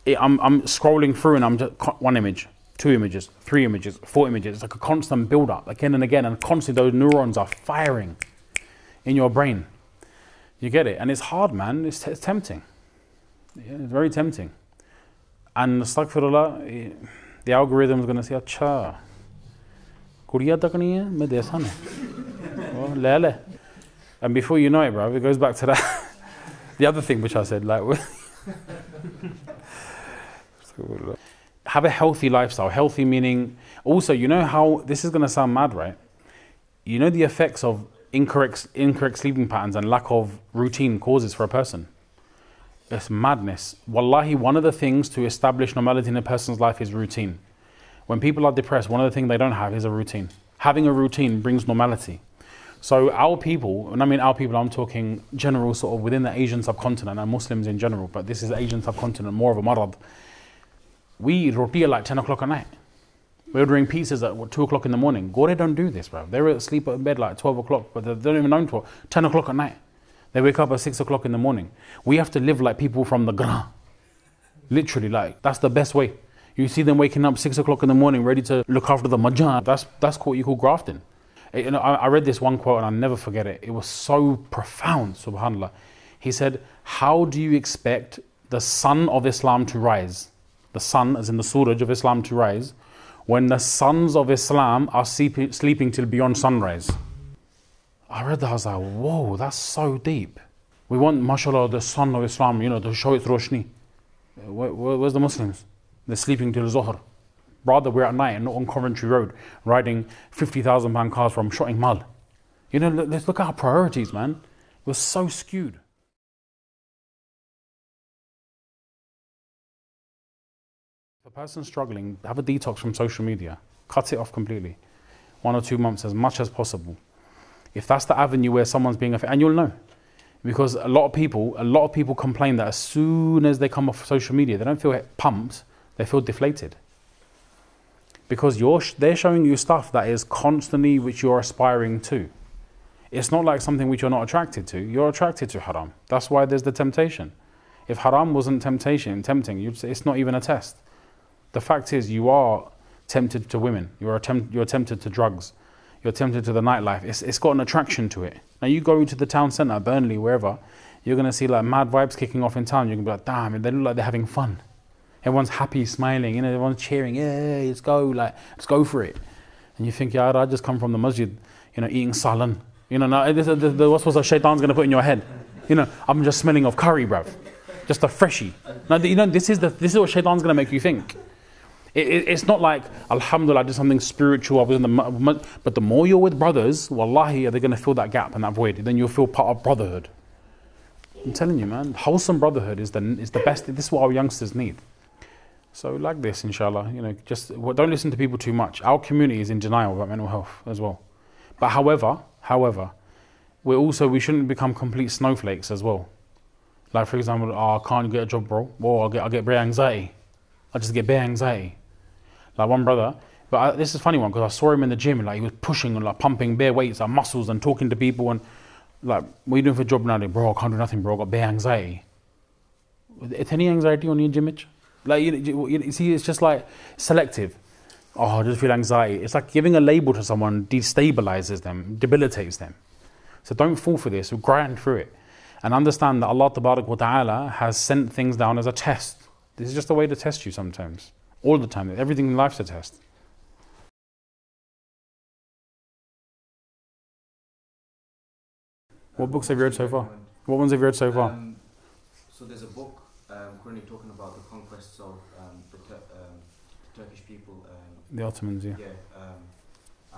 I'm, I'm scrolling through and I'm just, one image, two images, three images, four images. It's like a constant build up, again and again, and constantly those neurons are firing in your brain. You get it? And it's hard, man. It's, it's tempting. Yeah, it's very tempting. And astaghfirullah, the algorithm is going to say, acha, kuriya tak nahi hai, main desa nahi. Oh, le le. And before you know it, bro, it goes back to that. The other thing which I said, like, have a healthy lifestyle. Healthy meaning, also, you know how, this is going to sound mad, right? You know the effects of Incorrect, incorrect sleeping patterns and lack of routine causes for a person. It's madness. Wallahi, one of the things to establish normality in a person's life is routine. When people are depressed, one of the things they don't have is a routine. Having a routine brings normality. So our people, and I mean our people, I'm talking general sort of within the Asian subcontinent and Muslims in general, but this is the Asian subcontinent, more of a marad. We ruqiyah like ten o'clock at night. We're ordering pizzas at what, two o'clock in the morning. Gore don't do this, bro. They're asleep in bed like twelve o'clock, but they don't even know until ten o'clock at night. They wake up at six o'clock in the morning. We have to live like people from the gra. Literally, like, that's the best way. You see them waking up six o'clock in the morning, ready to look after the majan. That's, that's what you call grafting. It, you know, I, I read this one quote and I'll never forget it. It was so profound, subhanAllah. He said, how do you expect the sun of Islam to rise? The sun, as in the suraj of Islam, to rise, when the sons of Islam are sleeping, sleeping till beyond sunrise. I read that, I was like, whoa, that's so deep. We want, mashallah, the son of Islam, you know, to show its roshni. Where, where, where's the Muslims? They're sleeping till Zohr. Rather, we're at night and not on Coventry Road, riding fifty thousand pound cars from Shotting Mall. You know, let's look at our priorities, man. We're so skewed. If a person's struggling, have a detox from social media. Cut it off completely. One or two months, as much as possible. If that's the avenue where someone's being affected, and you'll know. Because a lot of people, a lot of people complain that as soon as they come off social media, they don't feel pumped, they feel deflated. Because you're, they're showing you stuff that is constantly which you're aspiring to. It's not like something which you're not attracted to. You're attracted to haram. That's why there's the temptation. If haram wasn't temptation, tempting, you'd say it's not even a test. The fact is, you are tempted to women. You're, attempt, you're tempted to drugs. You're tempted to the nightlife. It's, it's got an attraction to it. Now you go into the town centre, Burnley, wherever, you're going to see like mad vibes kicking off in town. You're going to be like, damn, they look like they're having fun. Everyone's happy, smiling, you know, everyone's cheering, yeah, let's go, like, let's go for it. And you think, yeah, I just come from the masjid, you know, eating salan. You know, now, this, this, this, what's the shaitan's going to put in your head? You know, I'm just smelling of curry, bruv. Just a freshie. Now, you know, this is, the, this is what shaitan's going to make you think. It, it, it's not like, alhamdulillah, I did something spiritual, I was in the... But the more you're with brothers, wallahi, they're going to fill that gap and that void. Then you'll feel part of brotherhood. I'm telling you, man, wholesome brotherhood is the, is the best. This is what our youngsters need. So like this, inshallah, you know, just don't listen to people too much. Our community is in denial about mental health as well. But however, however, we're also, we shouldn't become complete snowflakes as well. Like for example, oh, I can't get a job, bro. Or I'll get, I'll get bare anxiety. I just get bare anxiety. Like one brother, but I, this is a funny one because I saw him in the gym and like he was pushing and like pumping bare weights and like muscles and talking to people and like, what are you doing for a job now? Like, bro, I can't do nothing, bro. I got bare anxiety. Is any anxiety on your gym, Mitch? Like, you, you see, it's just like selective. Oh, I just feel anxiety. It's like giving a label to someone destabilizes them, debilitates them. So don't fall for this, grind through it. And understand that Allah Ta'ala has sent things down as a test. This is just a way to test you sometimes. All the time, everything in life's a test. What books have you read so far? What ones have you read so far? Um, so there's a book um, currently talking about the conquests of um, the, Tur um, the Turkish people. Um, the Ottomans, yeah. Yeah, um,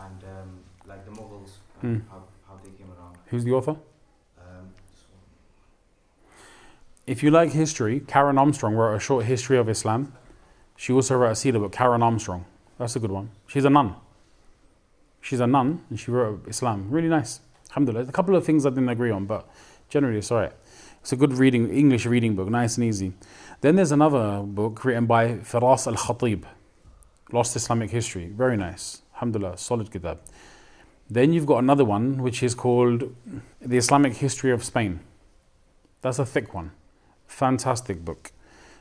and um, like the Mughals, um, mm. how, how they came around. Who's the author? Um, so. If you like history, Karen Armstrong wrote A Short History of Islam. She also wrote a Seera book, Karen Armstrong. That's a good one. She's a nun. She's a nun and she wrote Islam. Really nice. Alhamdulillah. A couple of things I didn't agree on, but generally it's all right. It's a good reading, English reading book, nice and easy. Then there's another book written by Firas Al-Khatib, Lost Islamic History. Very nice. Alhamdulillah, solid kitab. Then you've got another one, which is called The Islamic History of Spain. That's a thick one. Fantastic book.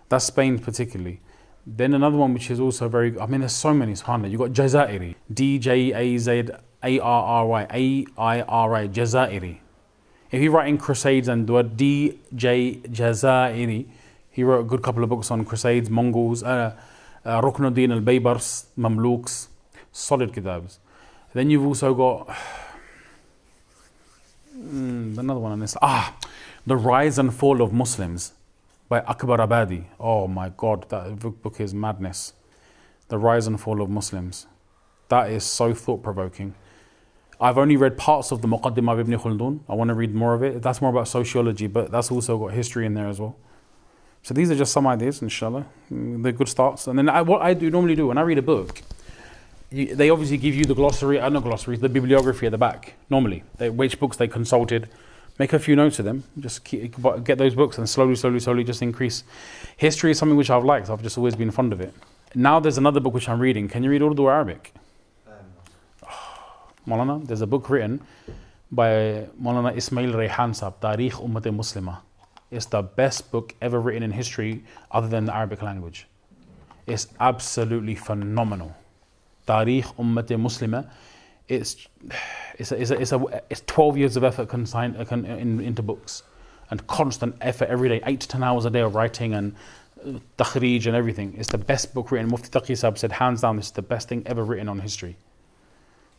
That's Spain particularly. Then another one, which is also very, I mean, there's so many, subhanAllah. You've got Jazairi, D J A Z A R R Y, A I R I, Jazairi. If you're writing Crusades and the word D J Jazairi, he wrote a good couple of books on Crusades, Mongols, uh, uh, Rukunuddin al-Baybars, Mamluks, solid kitabs. Then you've also got mm, another one on this. Ah, The Rise and Fall of Muslims by Akbar Abadi. Oh my God, that book is madness. The Rise and Fall of Muslims. That is so thought-provoking. I've only read parts of the Muqaddimah of Ibn Khaldun. I want to read more of it. That's more about sociology, but that's also got history in there as well. So these are just some ideas, inshallah. They're good starts. And then I, what I do normally do when I read a book, you, they obviously give you the glossary, uh, not glossaries, the bibliography at the back, normally, they, which books they consulted. Make a few notes of them, just keep, get those books and slowly, slowly, slowly just increase. History is something which I've liked, I've just always been fond of it. Now there's another book which I'm reading. Can you read Urdu or Arabic? Um, oh, Maulana, there's a book written by Mawlana Ismail Rehansab, Tariikh-e-Ummat-e-Muslimah. It's the best book ever written in history other than the Arabic language. It's absolutely phenomenal. Tariikh-e-Ummat-e-Muslimah. It's, it's, a, it's, a, it's, a, it's twelve years of effort consigned, uh, con, in, into books, and constant effort every day, eight to ten hours a day of writing and uh, takhrij and everything. It's the best book written. Mufti Taqi Usab said, hands down, this is the best thing ever written on history.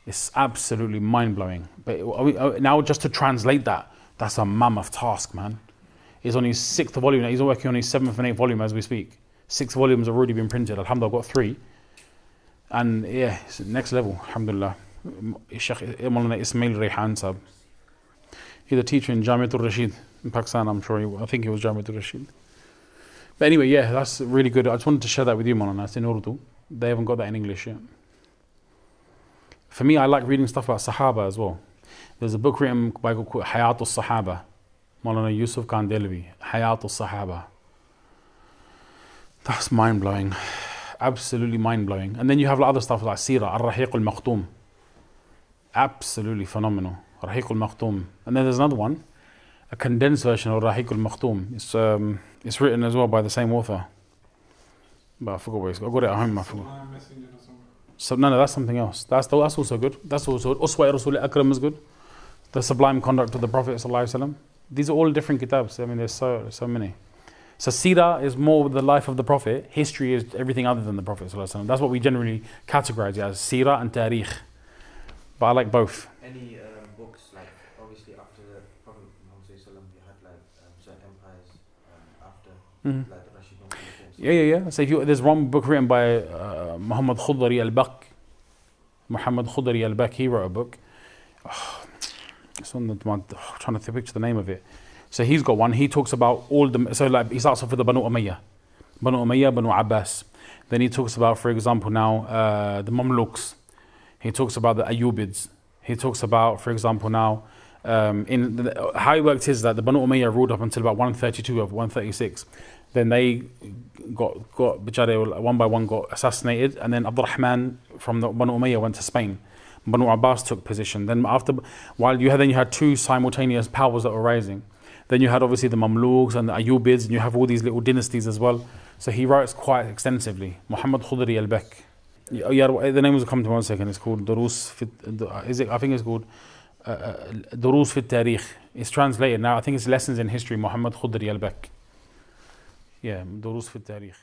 It's absolutely mind-blowing. But are we, are, now just to translate that, that's a mammoth task, man. He's on his sixth volume now. He's working on his seventh and eighth volume as we speak. Six volumes have already been printed. Alhamdulillah, I've got three. And yeah, it's next level, alhamdulillah. Sheikh Maulana Ismail Rehansab. He's a teacher in Jamitur Rashid in Pakistan, I'm sure. He, I think he was Jamitur Rashid. But anyway, yeah, that's really good. I just wanted to share that with you, Maulana. It's in Urdu. They haven't got that in English yet. For me, I like reading stuff about Sahaba as well. There's a book written by Hayatul Sahaba, Mawlana Yusuf Khandelvi, Hayatul Sahaba. That's mind-blowing, absolutely mind-blowing. And then you have other stuff like Seera Ar-Rahiq al-Makhtoom. Absolutely phenomenal, Rahiq al-Makhtoom. And then there's another one, a condensed version of Rahiq al-Makhtoom. It's, um, it's written as well by the same author. But I forgot where it's got. I got it at home, I forgot. So, no, no, that's something else. That's, that's also good. That's also good. Uswai Rasulul Akram is good. The Sublime Conduct of the Prophet ﷺ. These are all different kitabs. I mean, there's so, so many. So Seera is more the life of the Prophet. History is everything other than the Prophet ﷺ. That's what we generally categorize it as, Seera and Tariq. But I like both. Any um, books, like, obviously after the Prophet Muhammad ﷺ, you had, like, um, certain empires um, after, mm-hmm. like, the Rashid Empire. Yeah, yeah, yeah. So if you, there's one book written by uh, Muhammad Khudari Al Baq. Muhammad Khudari Al Baq, he wrote a book. Oh, it's on the, I'm trying to picture the name of it. So he's got one. He talks about all the, so like he starts off with the Banu Umayyah. Banu Umayyah, Banu Abbas. Then he talks about, for example, now uh, the Mamluks. He talks about the Ayyubids. He talks about, for example, now, um, in the, how it worked is that the Banu Umayyah ruled up until about one thirty-two of one thirty-six. Then they got, got one by one got assassinated, and then Abdurrahman from the Banu Umayyah went to Spain. Banu Abbas took position. Then after, while you had, then you had two simultaneous powers that were rising. Then you had obviously the Mamluks and the Ayyubids, and you have all these little dynasties as well. So he writes quite extensively. Muhammad Khudari Al Baq. Yeah, yeah, the name will come to me one second. It's called Doroos Fi Tariq. I think it's called Doroos Fi Tariq. It's translated now. I think it's Lessons in History. Muhammad Khudari Al Baq. Yeah, Doroos Fi Tariq.